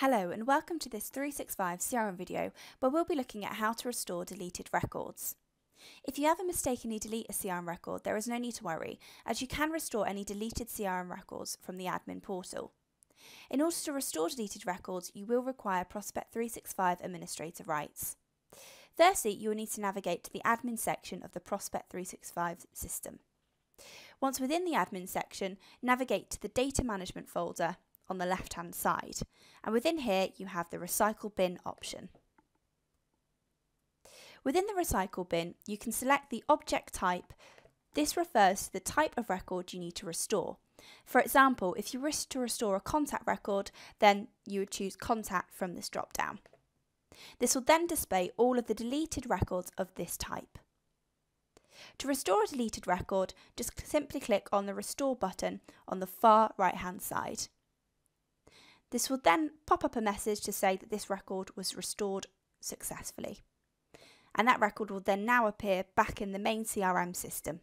Hello and welcome to this 365 CRM video where we'll be looking at how to restore deleted records. If you ever mistakenly delete a CRM record, there is no need to worry, as you can restore any deleted CRM records from the admin portal. In order to restore deleted records, you will require Prospect 365 administrator rights. Firstly, you will need to navigate to the admin section of the Prospect 365 system. Once within the admin section, navigate to the data management folder on the left hand side, and within here you have the recycle bin option. Within the recycle bin you can select the object type. This refers to the type of record you need to restore. For example, if you wish to restore a contact record, then you would choose contact from this drop down. This will then display all of the deleted records of this type. To restore a deleted record, just simply click on the restore button on the far right hand side. This will then pop up a message to say that this record was restored successfully. And that record will then now appear back in the main CRM system.